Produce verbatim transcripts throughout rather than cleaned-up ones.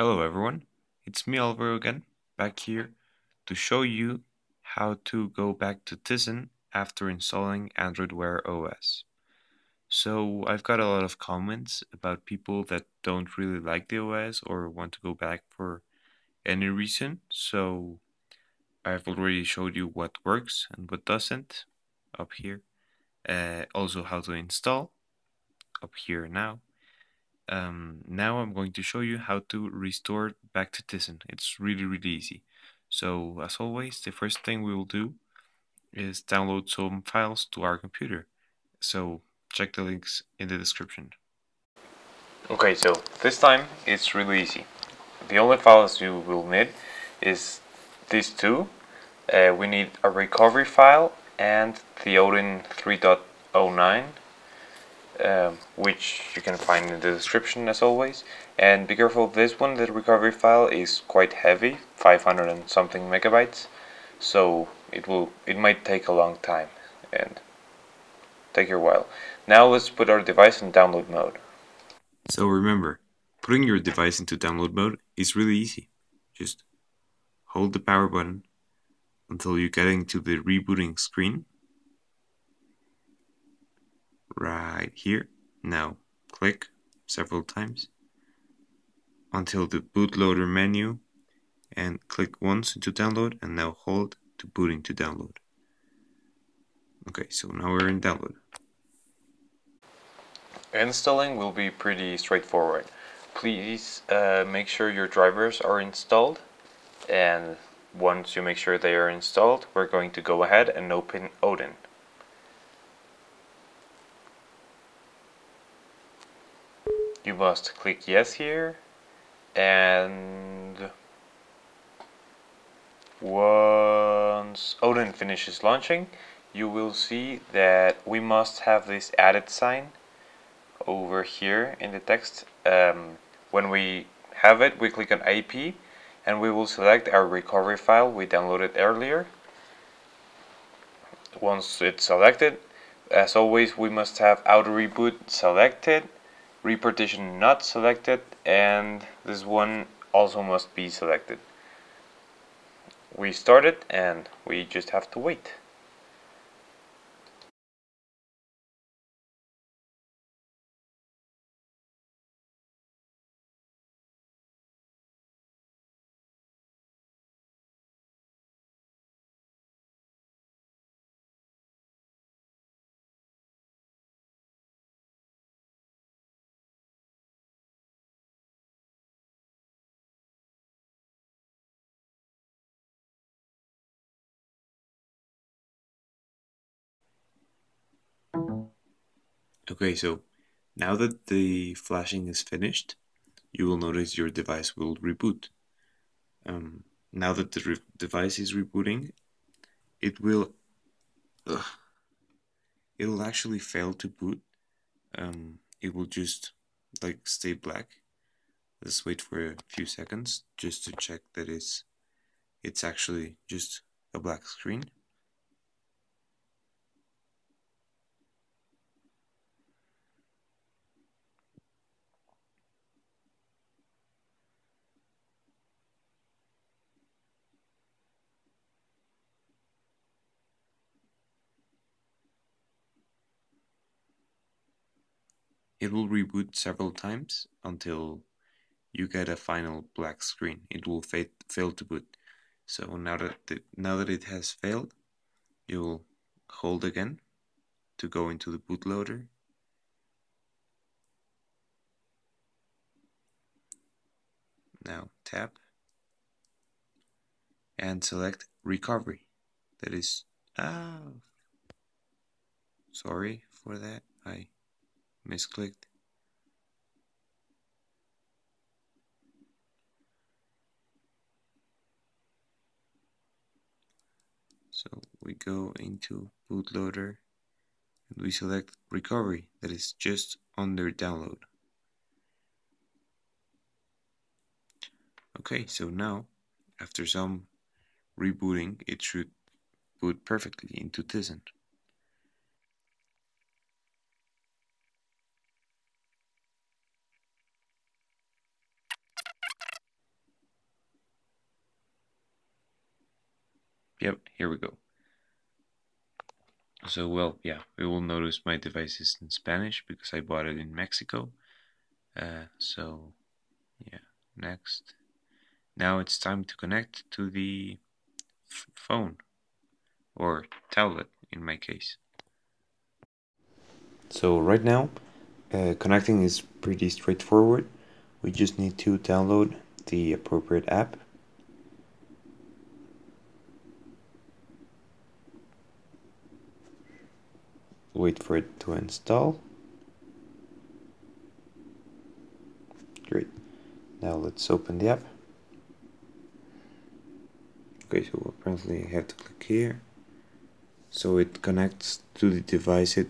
Hello everyone, it's me Alvaro again, back here to show you how to go back to Tizen after installing Android Wear O S. So I've got a lot of comments about people that don't really like the O S or want to go back for any reason, so I've already showed you what works and what doesn't up here, uh, also how to install up here now. Um, now I'm going to show you how to restore back to Tizen. It's really really easy. So as always, the first thing we will do is download some files to our computer. So check the links in the description. Okay, so this time it's really easy. The only files you will need is these two. Uh, we need a recovery file and the Odin three point oh nine. Um, which you can find in the description as always, and be careful of this one. The recovery file is quite heavy, five hundred and something megabytes, so it will it might take a long time and take your while. Now let's put our device in download mode. So remember, putting your device into download mode is really easy. Just hold the power button until you get into the rebooting screen. Right here. Now click several times until the bootloader menu, and click once to download, and now hold to boot into download. Okay, so now we're in download. Installing will be pretty straightforward. Please uh, make sure your drivers are installed, and once you make sure they are installed, we're going to go ahead and open Odin. You must click yes here, and once Odin finishes launching, you will see that we must have this added sign over here in the text. Um, when we have it, we click on A P, and we will select our recovery file we downloaded earlier. Once it's selected, as always, we must have auto reboot selected, repartition not selected, and this one also must be selected. We start it and we just have to wait. Okay, so now that the flashing is finished, you will notice your device will reboot. Um, now that the re device is rebooting, it will ugh, it will actually fail to boot. Um, it will just like stay black. Let's wait for a few seconds just to check that it's it's actually just a black screen. It will reboot several times until you get a final black screen. It will fa fail to boot. So now that, the, now that it has failed, you will hold again to go into the bootloader. Now tap and select recovery. That is, ah, sorry for that, I misclicked. So we go into bootloader and we select recovery, that is just under download. Okay, so now after some rebooting, it should boot perfectly into Tizen. Yep, here we go. So, well, yeah, you will notice my device is in Spanish because I bought it in Mexico. Uh, so, yeah, next. Now it's time to connect to the f phone or tablet in my case. So right now, uh, connecting is pretty straightforward. We just need to download the appropriate app. Wait for it to install. Great. Now let's open the app. Okay, so apparently I have to click here. So it connects to the device it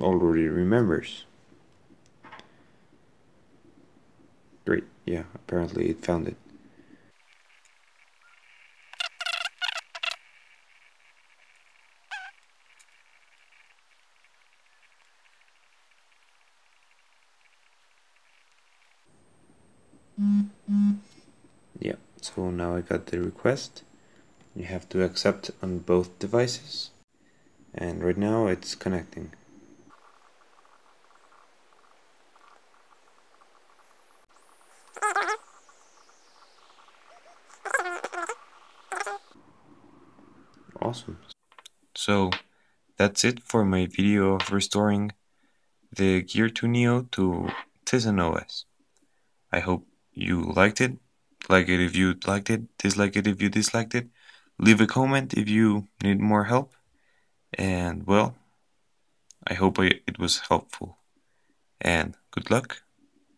already remembers. Great, yeah, apparently it found it. Mm-hmm. Yeah, so now I got the request. You have to accept on both devices, and right now it's connecting. Awesome. So that's it for my video of restoring the Gear two Neo to Tizen O S. I hope you liked it. Like it if you liked it, dislike it if you disliked it. Leave a comment if you need more help, and well, I hope I, it was helpful, and good luck.